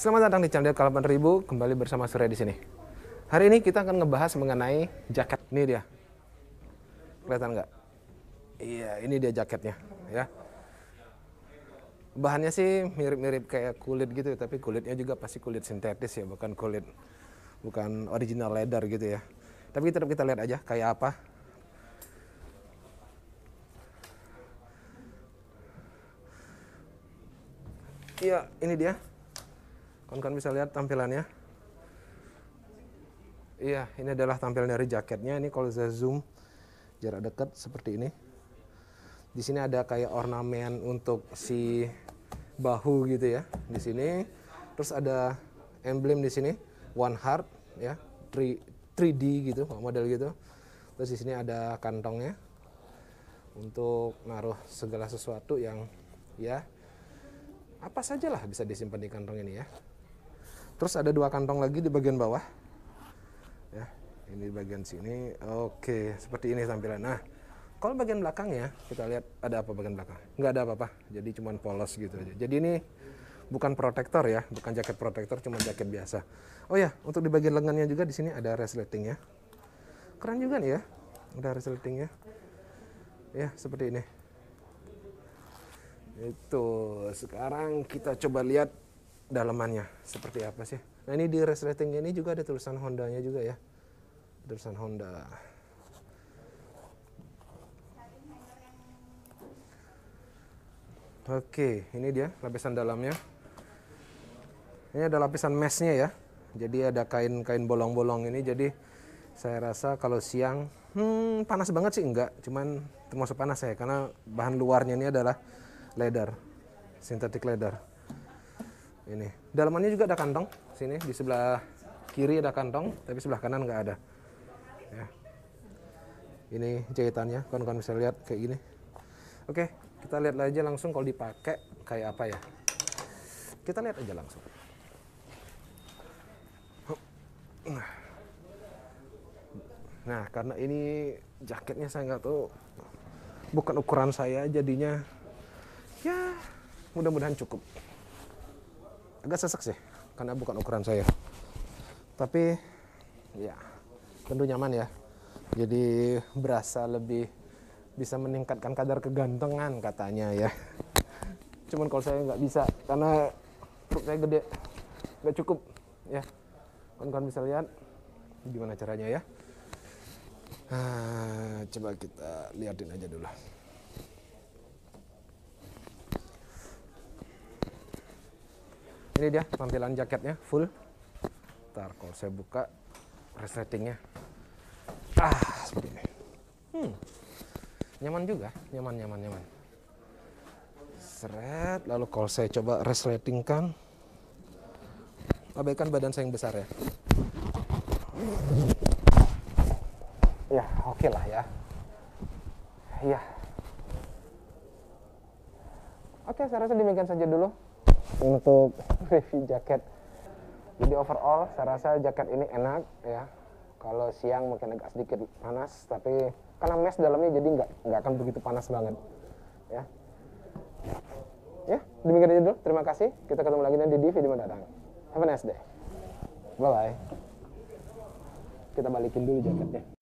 Selamat datang di channel DK 8000, kembali bersama Surya di sini. Hari ini kita akan ngebahas mengenai jaket. Ini dia. Kelihatan nggak? Iya, ini dia jaketnya, ya. Bahannya sih mirip-mirip kayak kulit gitu, tapi kulitnya juga pasti kulit sintetis ya, bukan original leather gitu ya. Tapi kita lihat aja kayak apa. Iya, ini dia. Kawan-kawan bisa lihat tampilannya. Iya, ini adalah tampilan dari jaketnya. Ini kalau saya zoom jarak dekat seperti ini. Di sini ada kayak ornamen untuk si bahu gitu ya. Di sini terus ada emblem di sini, One Heart ya, 3D gitu, model gitu. Terus di sini ada kantongnya untuk naruh segala sesuatu yang ya apa sajalah bisa disimpan di kantong ini ya. Terus ada dua kantong lagi di bagian bawah. Ya, ini di bagian sini. Oke, seperti ini tampilan. Nah, kalau bagian belakangnya kita lihat ada apa bagian belakang. Nggak ada apa-apa. Jadi cuman polos gitu aja. Jadi ini bukan protektor ya, bukan jaket protektor, cuma jaket biasa. Oh ya, untuk di bagian lengannya juga di sini ada resletingnya. Keren juga nih ya. Ada resletingnya. Ya, seperti ini. Itu. Sekarang kita coba lihat dalamannya seperti apa sih. Nah, ini di resleting ini juga ada tulisan Hondanya juga ya, tulisan Honda. Oke, ini dia lapisan dalamnya. Ini ada lapisan meshnya ya, jadi ada kain-kain bolong-bolong ini. Jadi saya rasa kalau siang panas banget sih enggak, cuman termasuk panas ya, karena bahan luarnya ini adalah leather, sintetik leather. Ini dalamannya juga ada kantong sini, di sebelah kiri ada kantong tapi sebelah kanan nggak ada ya. Ini jahitannya, kawan-kawan bisa lihat kayak gini. Oke, kita lihat aja langsung kalau dipakai kayak apa ya. Kita lihat aja langsung. Nah, karena ini jaketnya saya nggak tahu, bukan ukuran saya, jadinya ya mudah-mudahan cukup. Agak sesek sih, karena bukan ukuran saya. Tapi ya tentu nyaman ya. Jadi berasa lebih bisa meningkatkan kadar kegantengan katanya ya. Cuman kalau saya nggak bisa, karena perut saya gede, nggak cukup ya. Kawan-kawan bisa lihat gimana caranya ya. Coba kita liatin aja dulu. Ini dia tampilan jaketnya full. Ntar kalau saya buka resletingnya, seperti ini. Nyaman juga, nyaman. Seret, lalu kalau saya coba resletingkan, abaikan badan saya yang besar ya. Ya, oke lah ya. Ya. Oke, saya rasa demikian saja dulu untuk review jaket. Jadi overall saya rasa jaket ini enak ya. Kalau siang mungkin agak sedikit panas, tapi karena mesh dalamnya jadi nggak akan begitu panas banget ya. Ya, demikian aja dulu. Terima kasih. Kita ketemu lagi nanti di video mendatang. Have a nice day. Bye bye. Kita balikin dulu jaketnya.